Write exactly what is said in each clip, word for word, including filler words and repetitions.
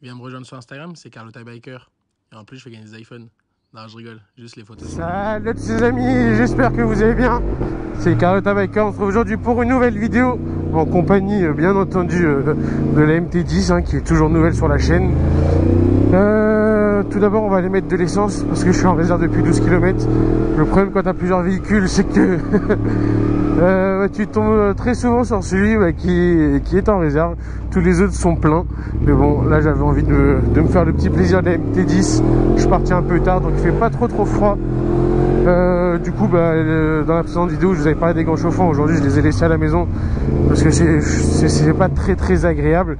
Viens me rejoindre sur Instagram, c'est Carlota Biker. Et en plus, je fais gagner des iPhones. Non, je rigole, juste les photos. Salut les amis, j'espère que vous allez bien. C'est Carlota Biker, on se retrouve aujourd'hui pour une nouvelle vidéo en compagnie, bien entendu, de la M T dix hein, qui est toujours nouvelle sur la chaîne. Euh, tout d'abord, on va aller mettre de l'essence parce que je suis en réserve depuis douze kilomètres. Le problème quand tu as plusieurs véhicules, c'est que euh, bah, tu tombes très souvent sur celui bah, qui, qui est en réserve. Tous les autres sont pleins. Mais bon, là, j'avais envie de me, de me faire le petit plaisir de la M T dix. Je suis parti un peu tard, donc il fait pas trop trop froid. Euh, du coup, bah, le, dans la précédente vidéo, je vous avais parlé des gants chauffants. Aujourd'hui, je les ai laissés à la maison parce que c'est pas très très agréable.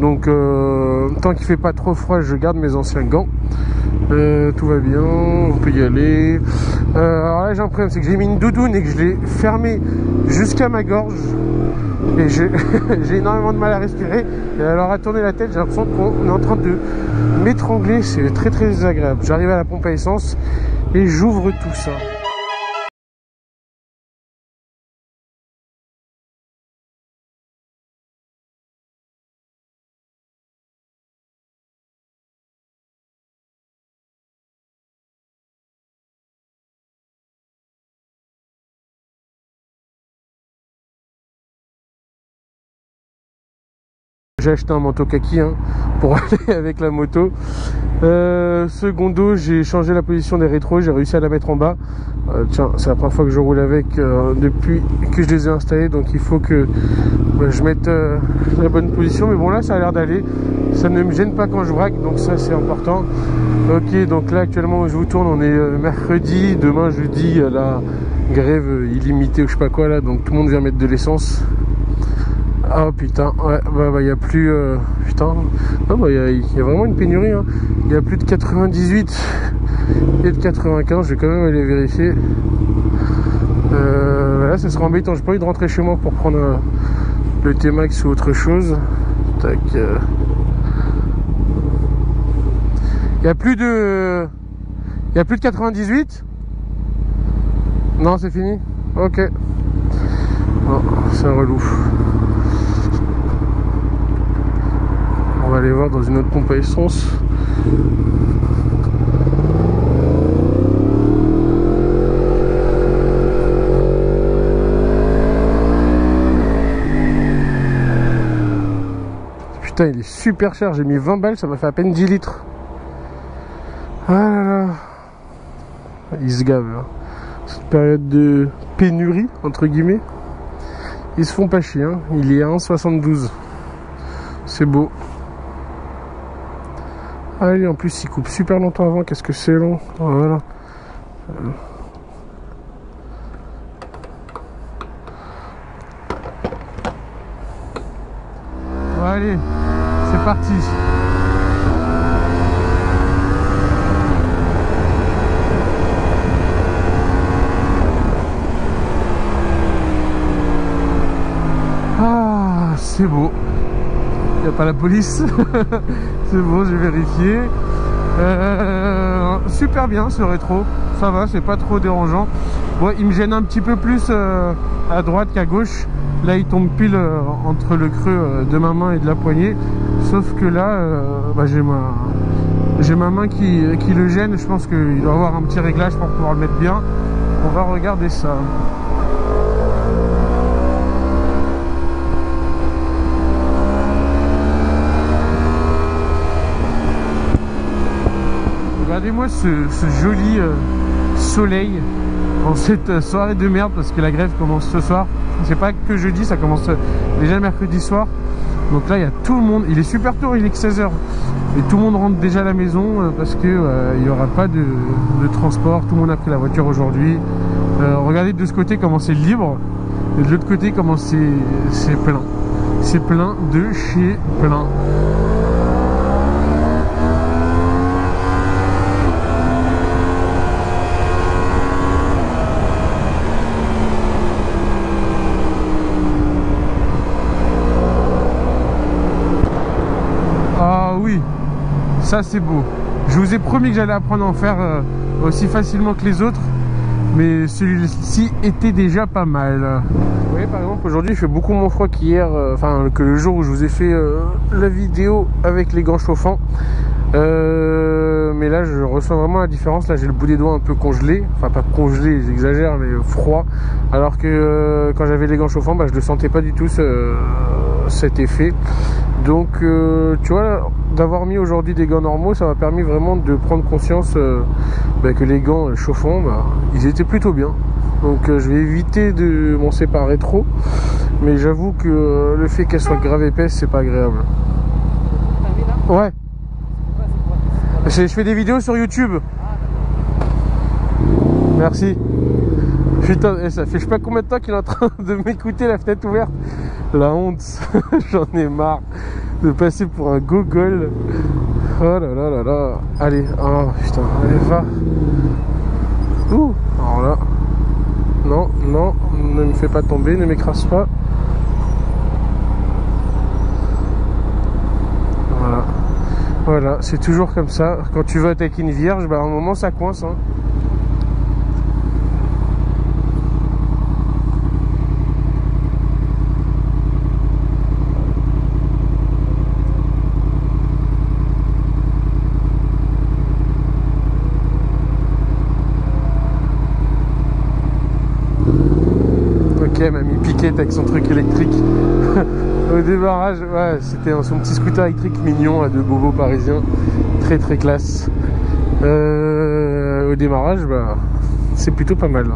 Donc euh, tant qu'il fait pas trop froid, je garde mes anciens gants. Euh, tout va bien, on peut y aller. Euh, alors là j'ai un problème, c'est que j'ai mis une doudoune et que je l'ai fermée jusqu'à ma gorge. Et j'ai énormément de mal à respirer. Et alors à tourner la tête, j'ai l'impression qu'on est en train de m'étrangler. C'est très très désagréable. J'arrive à la pompe à essence et j'ouvre tout ça. J'ai acheté un manteau kaki hein, pour aller avec la moto. Euh, secondo, j'ai changé la position des rétros, j'ai réussi à la mettre en bas. Euh, tiens, c'est la première fois que je roule avec euh, depuis que je les ai installés, donc il faut que bah, je mette euh, la bonne position. Mais bon, là ça a l'air d'aller, ça ne me gêne pas quand je braque, donc ça c'est important. Ok, donc là actuellement où je vous tourne, on est euh, mercredi, demain jeudi, euh, la grève illimitée ou je sais pas quoi là, donc tout le monde vient mettre de l'essence. Ah putain, ouais, bah, bah y a plus... Euh, putain, non, bah y a, y a vraiment une pénurie, hein. Il y a plus de quatre-vingt-dix-huit et de quatre-vingt-quinze, je vais quand même aller vérifier. Euh, là, ça sera embêtant, j'ai pas envie de rentrer chez moi pour prendre euh, le T-Max ou autre chose. Tac. Euh... Y a plus de... Y a plus de quatre-vingt-dix-huit? Non, c'est fini? Ok. Oh, c'est un relou. On va aller voir dans une autre pompe à essence. Putain, il est super cher, j'ai mis vingt balles, ça m'a fait à peine dix litres. Ah là là. Il se gave là. Cette période de pénurie, entre guillemets. Ils se font pas chier, hein. Il est à un virgule soixante-douze. C'est beau. Ah lui en plus il coupe super longtemps avant, qu'est-ce que c'est long, voilà. Allez, c'est parti. Ah, c'est beau. Y a pas la police. C'est bon, j'ai vérifié. Euh, super bien ce rétro, ça va, c'est pas trop dérangeant. Bon, il me gêne un petit peu plus euh, à droite qu'à gauche. Là il tombe pile euh, entre le creux euh, de ma main et de la poignée, sauf que là euh, bah, j'ai ma j'ai ma main qui, qui le gêne. Je pense qu'il doit avoir un petit réglage pour pouvoir le mettre bien. On va regarder ça. Regardez-moi ce, ce joli euh, soleil en cette euh, soirée de merde, parce que la grève commence ce soir. C'est pas que jeudi, ça commence euh, déjà mercredi soir. Donc là, il y a tout le monde. Il est super tôt, il est que seize heures. Et tout le monde rentre déjà à la maison euh, parce qu'il euh, n'y aura pas de, de transport. Tout le monde a pris la voiture aujourd'hui. Euh, regardez de ce côté comment c'est libre. Et de l'autre côté comment c'est plein. C'est plein de chez plein. Ça c'est beau. Je vous ai promis que j'allais apprendre à en faire euh, aussi facilement que les autres. mais celui-ci était déjà pas mal. Vous voyez par exemple aujourd'hui il fait beaucoup moins froid qu'hier, enfin euh, que le jour où je vous ai fait euh, la vidéo avec les gants chauffants. Euh, mais là je ressens vraiment la différence, là j'ai le bout des doigts un peu congelé, enfin pas congelé, j'exagère, mais froid, alors que euh, quand j'avais les gants chauffants bah, je ne le sentais pas du tout ce, cet effet. Donc euh, tu vois, d'avoir mis aujourd'hui des gants normaux, ça m'a permis vraiment de prendre conscience euh, bah, que les gants chauffants bah, ils étaient plutôt bien. Donc euh, je vais éviter de m'en séparer trop, mais j'avoue que euh, le fait qu'elle soit grave épaisse c'est pas agréable. Ouais. Je fais des vidéos sur YouTube. Merci. Putain, et ça fait je sais pas combien de temps qu'il est en train de m'écouter la fenêtre ouverte. La honte, j'en ai marre de passer pour un gogol. Oh là là là là. Allez, oh putain, allez, va. Ouh, alors là. Non, non, ne me fais pas tomber, ne m'écrase pas. Voilà. Voilà, c'est toujours comme ça. Quand tu vas attaquer une vierge, bah à un moment ça coince. Hein. Ok, mamie Piquette avec son truc électrique. Au démarrage, ouais, c'était son petit scooter électrique mignon là, de bobo parisien, très très classe. Euh, au démarrage, bah, c'est plutôt pas mal.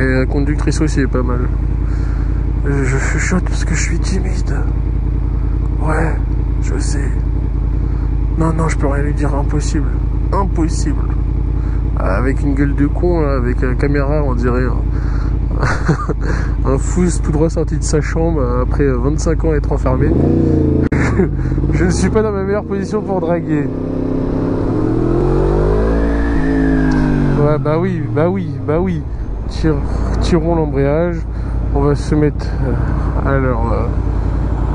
Et la conductrice aussi est pas mal. Je chuchote parce que je suis timide. Ouais, je sais. Non, non, je peux rien lui dire, impossible. Impossible. Avec une gueule de con, avec la caméra, on dirait un fous tout droit sorti de sa chambre après vingt-cinq ans à être enfermé. Je ne suis pas dans ma meilleure position pour draguer. Ouais, bah oui, bah oui, bah oui. Tir, tirons l'embrayage. On va se mettre. Alors,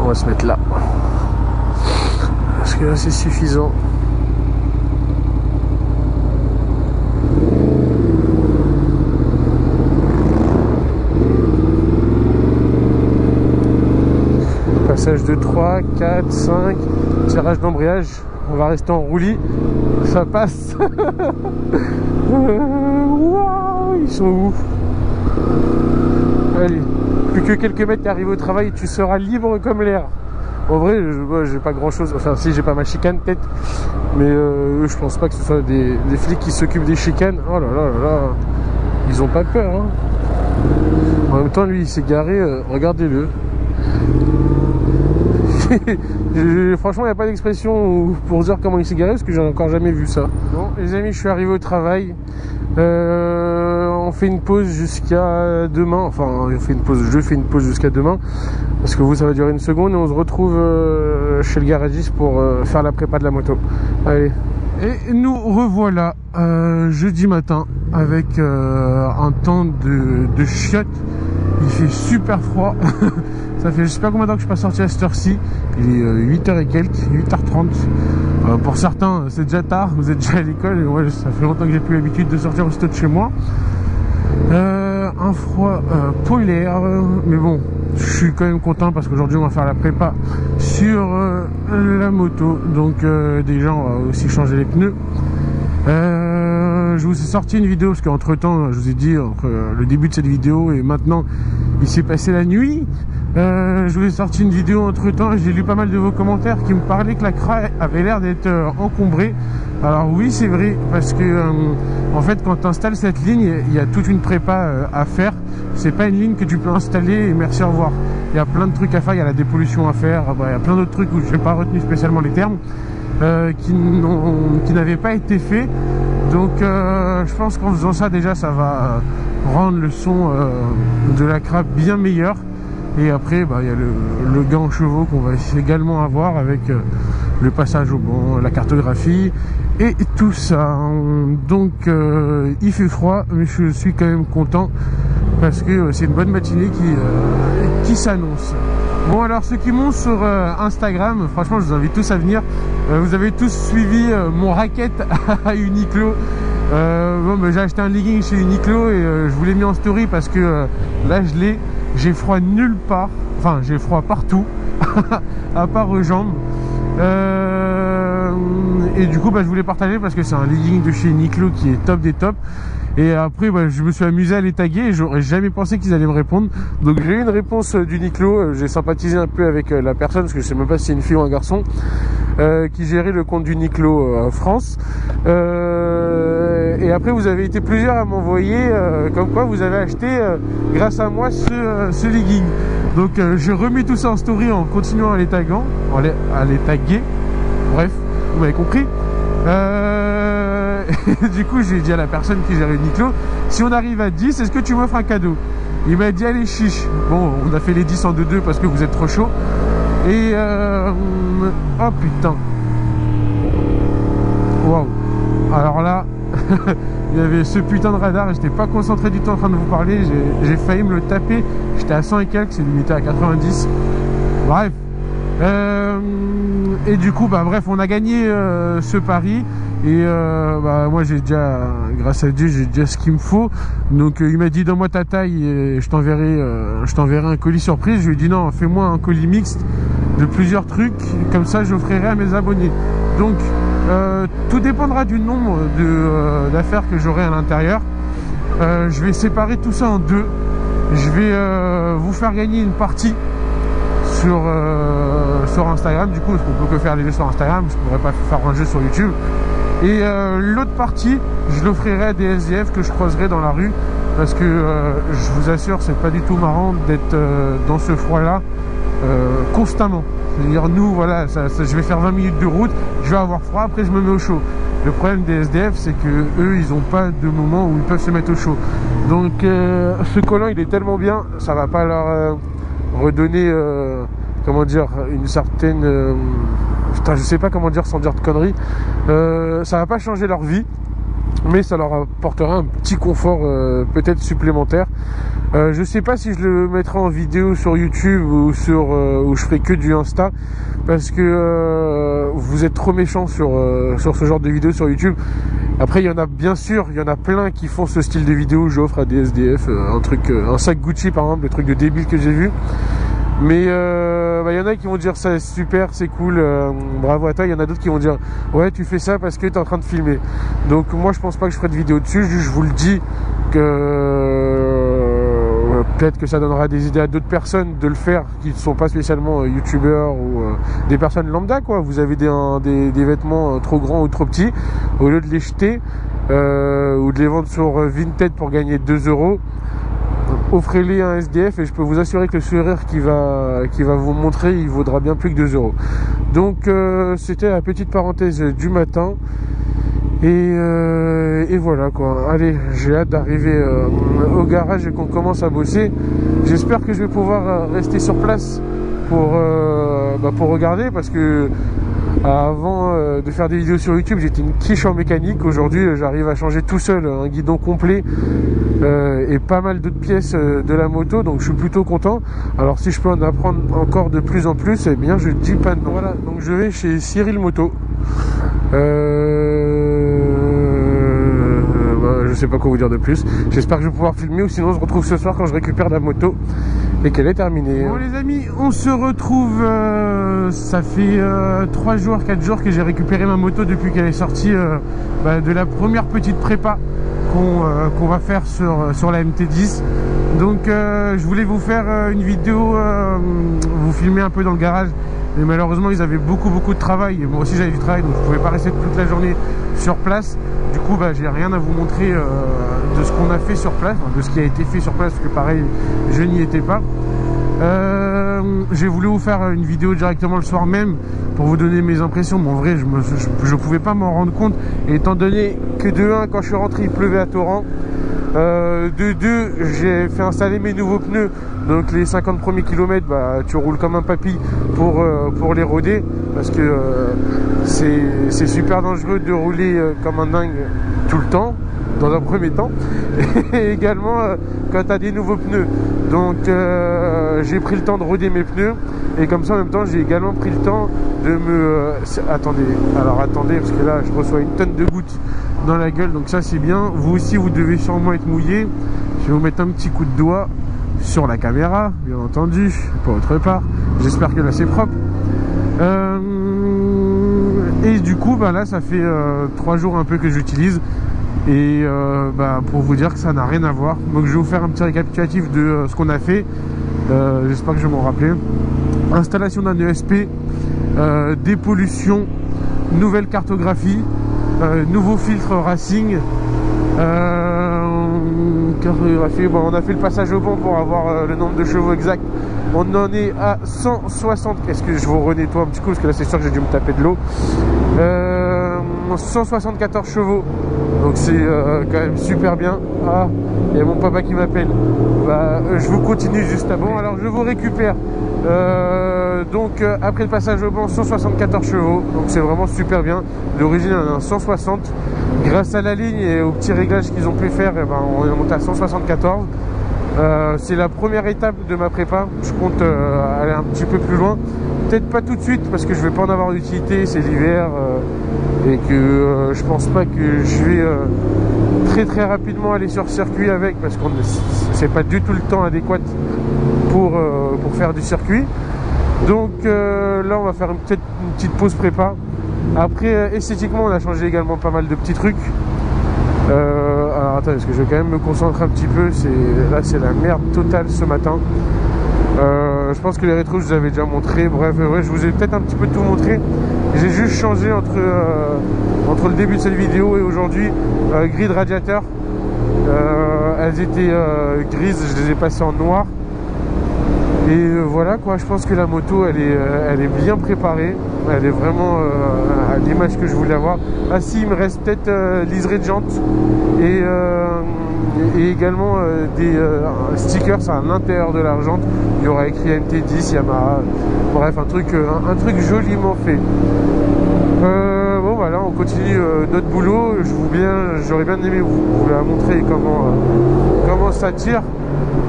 on va se mettre là. Parce que là, c'est suffisant. Passage de trois, quatre, cinq, tirage d'embrayage, on va rester en roulis, ça passe. Wow, ils sont ouf. Allez, plus que quelques mètres, t'arrives au travail, tu seras libre comme l'air. En vrai, je j'ai pas grand chose, enfin si j'ai pas ma chicane peut-être, mais euh, je pense pas que ce soit des, des flics qui s'occupent des chicanes. Oh là là là là, ils ont pas peur. Hein. En même temps, lui, il s'est garé, euh, regardez-le. Franchement, il n'y a pas d'expression pour dire comment il s'est garé parce que j'ai encore jamais vu ça. Bon, les amis, je suis arrivé au travail. Euh, on fait une pause jusqu'à demain. Enfin, on fait une pause. Je fais une pause jusqu'à demain parce que vous, ça va durer une seconde et on se retrouve euh, chez le garagiste pour euh, faire la prépa de la moto. Allez. Et nous revoilà euh, jeudi matin avec euh, un temps de, de chiottes. Il fait super froid. Ça fait je sais pas combien de temps que je suis pas sorti à cette heure-ci. Il est euh, huit heures et quelques, huit heures trente. Euh, pour certains, c'est déjà tard, vous êtes déjà à l'école. Moi, ouais, ça fait longtemps que j'ai plus l'habitude de sortir aussitôt de chez moi. Euh, un froid euh, polaire. Mais bon, je suis quand même content parce qu'aujourd'hui, on va faire la prépa sur euh, la moto. Donc euh, déjà, on va aussi changer les pneus. Euh, Je vous ai sorti une vidéo parce qu'entre temps, je vous ai dit, entre le début de cette vidéo et maintenant, il s'est passé la nuit. Euh, je vous ai sorti une vidéo entre temps et j'ai lu pas mal de vos commentaires qui me parlaient que la C R A avait l'air d'être euh, encombrée. Alors, oui, c'est vrai, parce que euh, en fait, quand tu installes cette ligne, il y a toute une prépa euh, à faire. C'est pas une ligne que tu peux installer et merci, au revoir. Il y a plein de trucs à faire, il y a la dépollution à faire, bah, il y a plein d'autres trucs où je n'ai pas retenu spécialement les termes euh, qui n'avaient pas été faits. Donc euh, je pense qu'en faisant ça déjà ça va euh, rendre le son euh, de la C R A bien meilleur. Et après bah, y a le, le gant chevaux qu'on va également avoir avec euh, le passage au banc, la cartographie et tout ça. Donc euh, il fait froid mais je suis quand même content parce que euh, c'est une bonne matinée qui, euh, qui s'annonce. Bon, alors ceux qui m'ont sur euh, Instagram, franchement je vous invite tous à venir. Euh, vous avez tous suivi euh, mon racket à Uniqlo. Euh, bon, bah, j'ai acheté un legging chez Uniqlo et euh, je vous l'ai mis en story parce que euh, là je l'ai, j'ai froid nulle part, enfin j'ai froid partout, à part aux jambes. Euh, et du coup bah, je voulais partager parce que c'est un legging de chez Uniqlo qui est top des tops. Et après bah, je me suis amusé à les taguer et j'aurais jamais pensé qu'ils allaient me répondre. Donc j'ai eu une réponse d'Uniqlo, j'ai sympathisé un peu avec la personne parce que je sais même pas si c'est une fille ou un garçon euh, qui gérait le compte d'Uniqlo euh, France. Euh, et après vous avez été plusieurs à m'envoyer euh, comme quoi vous avez acheté euh, grâce à moi ce, euh, ce legging. Donc euh, je remets tout ça en story en continuant à les taguant, en les, à les taguer. Bref, vous m'avez compris. Euh... du coup j'ai dit à la personne qui gère Uniqlo, si on arrive à dix, est-ce que tu m'offres un cadeau? Il m'a dit allez chiche. Bon, on a fait les dix en deux deux parce que vous êtes trop chaud. Et euh... oh putain, waouh. Alors là il y avait ce putain de radar, j'étais pas concentré du tout en train de vous parler. J'ai failli me le taper. J'étais à cent et quelques, c'est limité à quatre-vingt-dix. Bref. Euh, et du coup bah bref on a gagné euh, ce pari et euh, bah moi j'ai déjà, grâce à Dieu j'ai déjà ce qu'il me faut. Donc euh, il m'a dit donne-moi ta taille et je t'enverrai euh, je t'enverrai un colis surprise. Je lui ai dit non, fais-moi un colis mixte de plusieurs trucs, comme ça j'offrirai à mes abonnés. Donc euh, tout dépendra du nombre de euh, d'affaires que j'aurai à l'intérieur. Euh, je vais séparer tout ça en deux. Je vais euh, vous faire gagner une partie sur, euh, sur Instagram, du coup parce qu'on peut que faire les jeux sur Instagram, je pourrais pas faire un jeu sur YouTube. Et euh, l'autre partie je l'offrirai à des S D F que je croiserai dans la rue parce que euh, je vous assure c'est pas du tout marrant d'être euh, dans ce froid là euh, constamment. C'est-à-dire nous voilà, ça, ça, je vais faire vingt minutes de route, je vais avoir froid, après je me mets au chaud. Le problème des S D F c'est que eux ils ont pas de moment où ils peuvent se mettre au chaud. Donc euh, ce collant il est tellement bien, ça va pas leur... Euh, redonner euh, comment dire une certaine euh, putain je sais pas comment dire sans dire de conneries, euh, ça va pas changer leur vie mais ça leur apportera un petit confort euh, peut-être supplémentaire. Euh, je sais pas si je le mettrai en vidéo sur YouTube ou sur euh, où je ferai que du Insta parce que euh, vous êtes trop méchants sur, euh, sur ce genre de vidéos sur YouTube. Après il y en a bien sûr, il y en a plein qui font ce style de vidéo, j'offre à des S D F euh, un truc, euh, un sac Gucci par exemple, le truc de débile que j'ai vu. Mais euh, bah, y en a qui vont dire ça c'est super, c'est cool, euh, bravo à toi. Il y en a d'autres qui vont dire ouais tu fais ça parce que t'es en train de filmer. Donc moi je pense pas que je ferai de vidéo dessus, je vous le dis que... peut-être que ça donnera des idées à d'autres personnes de le faire qui ne sont pas spécialement euh, youtubeurs ou euh, des personnes lambda quoi. Vous avez des, un, des, des vêtements euh, trop grands ou trop petits, au lieu de les jeter euh, ou de les vendre sur euh, Vinted pour gagner deux euros, offrez-les à un S D F et je peux vous assurer que le sourire qui va, qui va vous montrer il vaudra bien plus que deux euros. Donc euh, c'était la petite parenthèse du matin. Et, euh, et voilà quoi. Allez, j'ai hâte d'arriver euh, au garage et qu'on commence à bosser. J'espère que je vais pouvoir rester sur place pour, euh, bah pour regarder parce que avant euh, de faire des vidéos sur YouTube j'étais une quiche en mécanique. Aujourd'hui j'arrive à changer tout seul un guidon complet euh, et pas mal d'autres pièces euh, de la moto, donc je suis plutôt content. Alors si je peux en apprendre encore de plus en plus, eh bien je dis pas non. Voilà, donc je vais chez Cyril Moto. Euh... Je sais pas quoi vous dire de plus. J'espère que je vais pouvoir filmer ou sinon on se retrouve ce soir quand je récupère la moto et qu'elle est terminée. Bon les amis, on se retrouve. Euh, ça fait euh, trois jours, quatre jours que j'ai récupéré ma moto depuis qu'elle est sortie euh, bah, de la première petite prépa qu'on euh, qu'on va faire sur, sur la M T dix. Donc euh, je voulais vous faire euh, une vidéo, euh, vous filmer un peu dans le garage. Mais malheureusement ils avaient beaucoup beaucoup de travail et moi aussi j'avais du travail donc je pouvais pas rester toute la journée sur place. Du coup bah, j'ai rien à vous montrer euh, de ce qu'on a fait sur place, de ce qui a été fait sur place parce que pareil je n'y étais pas. Euh, j'ai voulu vous faire une vidéo directement le soir même pour vous donner mes impressions, mais en vrai je ne je, je pouvais pas m'en rendre compte étant donné que de un quand je suis rentré il pleuvait à torrent. Euh, de deux, j'ai fait installer mes nouveaux pneus, donc les cinquante premiers kilomètres bah, tu roules comme un papy pour, euh, pour les roder parce que euh, c'est super dangereux de rouler euh, comme un dingue tout le temps. dans un premier temps, et également euh, quand tu as des nouveaux pneus. Donc euh, j'ai pris le temps de roder mes pneus, et comme ça en même temps j'ai également pris le temps de me... Euh, attendez, alors attendez, parce que là je reçois une tonne de gouttes dans la gueule, donc ça c'est bien. Vous aussi vous devez sûrement être mouillé. Je vais vous mettre un petit coup de doigt sur la caméra, bien entendu, pas autre part. J'espère que là c'est propre. Euh... Et du coup bah là ça fait euh, trois jours un peu que j'utilise, et euh, bah, pour vous dire que ça n'a rien à voir. Donc je vais vous faire un petit récapitulatif de euh, ce qu'on a fait, euh, j'espère que je vais m'en rappeler. Installation d'un E S P, euh, dépollution, nouvelle cartographie, euh, nouveau filtre racing, euh, cartographie. Bon, on a fait le passage au banc pour avoir euh, le nombre de chevaux exact. On en est à cent soixante. Est-ce que je vous renettoie un petit coup, parce que là c'est sûr que j'ai dû me taper de l'eau. euh, cent soixante-quatorze chevaux. Donc c'est euh, quand même super bien. Ah, il y a mon papa qui m'appelle. Bah, euh, je vous continue juste avant. Alors je vous récupère. Euh, donc euh, après le passage au banc, cent soixante-quatorze chevaux. Donc c'est vraiment super bien. D'origine on est à cent soixante. Grâce à la ligne et aux petits réglages qu'ils ont pu faire, eh ben, on est monté à cent soixante-quatorze. Euh, c'est la première étape de ma prépa. Je compte euh, aller un petit peu plus loin. Peut-être pas tout de suite, parce que je vais pas en avoir d'utilité, c'est l'hiver, euh, et que euh, je pense pas que je vais euh, très très rapidement aller sur circuit avec, parce qu'on c'est pas du tout le temps adéquat pour, euh, pour faire du circuit. Donc euh, là on va faire une, peut-être une petite pause prépa. Après euh, esthétiquement on a changé également pas mal de petits trucs. Euh, alors attends, parce que je vais quand même me concentrer un petit peu. Là c'est la merde totale ce matin. euh, Je pense que les rétros je vous avais déjà montré. Bref, ouais, je vous ai peut-être un petit peu tout montré. J'ai juste changé entre, euh, entre le début de cette vidéo et aujourd'hui. euh, Grilles de radiateur, euh, elles étaient euh, grises, je les ai passées en noir. Et euh, voilà quoi, je pense que la moto elle est, euh, elle est bien préparée. Elle est vraiment euh, à l'image que je voulais avoir. Ah si, il me reste peut-être euh, liseré de jante et, euh, et également euh, des euh, stickers à l'intérieur de la jante. Il y aura écrit M T dix, Yamaha. Bref, un truc, euh, un, un truc joliment fait. Euh, bon voilà, on continue euh, notre boulot. Je vous bien, j'aurais bien aimé vous, vous la montrer comment, euh, comment ça tire.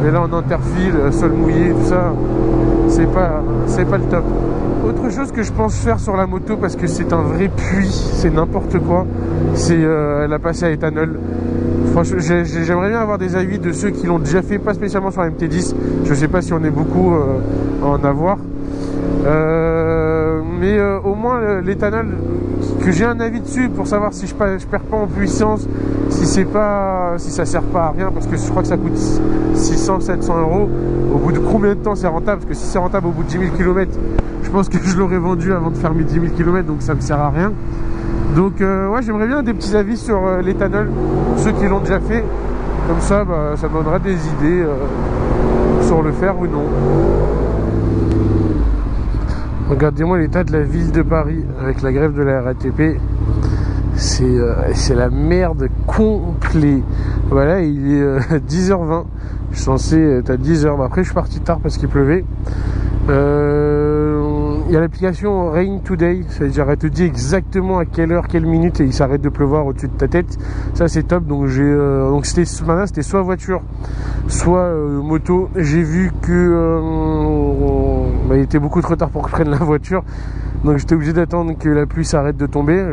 Mais là on interfile, sol mouillé, tout ça. C'est pas, c'est pas le top. Autre chose que je pense faire sur la moto, parce que c'est un vrai puits, c'est n'importe quoi, c'est euh, la passer à éthanol. Franchement, j'aimerais bien avoir des avis de ceux qui l'ont déjà fait, pas spécialement sur la M T dix. Je sais pas si on est beaucoup euh, à en avoir. Euh, mais euh, au moins l'éthanol, que j'ai un avis dessus pour savoir si je, je perds pas en puissance, si c'est pas, si ça sert pas à rien, parce que je crois que ça coûte six cents à sept cents euros. Au bout de combien de temps c'est rentable? Parce que si c'est rentable au bout de dix mille kilomètres, je pense que je l'aurais vendu avant de faire mes dix mille kilomètres, donc ça me sert à rien. Donc euh, ouais, j'aimerais bien des petits avis sur euh, l'éthanol, ceux qui l'ont déjà fait. Comme ça, bah, ça me donnera des idées euh, sur le faire ou non. Regardez-moi l'état de la ville de Paris avec la grève de la R A T P. C'est euh, la merde complète. Voilà, il est euh, dix heures vingt. Je suis censé être à dix heures. Bah, après, je suis parti tard parce qu'il pleuvait. Euh, il y a l'application Rain Today. C'est-à-dire, elle te dit exactement à quelle heure, quelle minute, et il s'arrête de pleuvoir au-dessus de ta tête. Ça, c'est top. Donc, j'ai, euh, donc c'était ce matin, c'était soit voiture, soit euh, moto. J'ai vu que euh, on, bah, il était beaucoup trop tard pour que je prenne la voiture. Donc j'étais obligé d'attendre que la pluie s'arrête de tomber.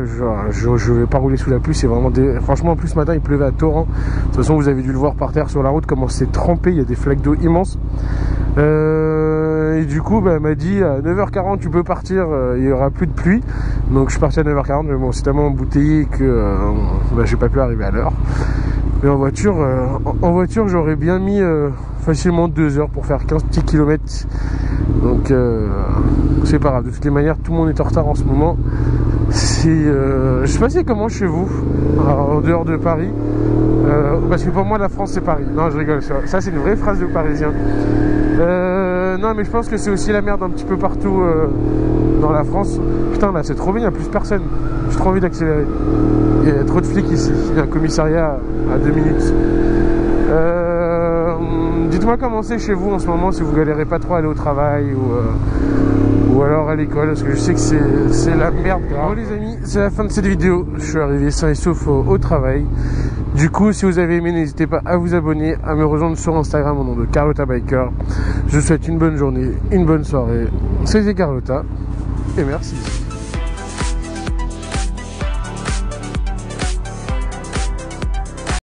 Je ne vais pas rouler sous la pluie, c'est vraiment des... Franchement, en plus ce matin il pleuvait à torrent. De toute façon vous avez dû le voir par terre sur la route, comment c'est trempé, il y a des flaques d'eau immenses. Euh... Et du coup bah, elle m'a dit à neuf heures quarante tu peux partir, euh, il n'y aura plus de pluie. Donc je suis parti à neuf heures quarante, mais bon c'est tellement embouteillé que euh, bah, j'ai pas pu arriver à l'heure. Mais en voiture, euh, en voiture j'aurais bien mis euh, facilement deux heures pour faire quinze petits kilomètres. Donc euh, c'est pas grave, de toutes les manières tout le monde est en retard en ce moment. C'est, euh, je sais pas c'est comment chez vous, en dehors de Paris, euh, parce que pour moi la France c'est Paris. Non je rigole, ça c'est une vraie phrase de Parisien. Euh, non mais je pense que c'est aussi la merde un petit peu partout euh, dans la France. Putain là c'est trop bien, il n'y a plus personne, j'ai trop envie d'accélérer. Il y a trop de flics ici, il y a un commissariat à deux minutes. Euh, Dites-moi comment c'est chez vous en ce moment, si vous galérez pas trop à aller au travail ou, euh, ou alors à l'école, parce que je sais que c'est la merde grave. Bon les amis, c'est la fin de cette vidéo, je suis arrivé sain et sauf au, au travail. Du coup, si vous avez aimé, n'hésitez pas à vous abonner, à me rejoindre sur Instagram au nom de Carlota Biker. Je vous souhaite une bonne journée, une bonne soirée. C'était Carlota et merci.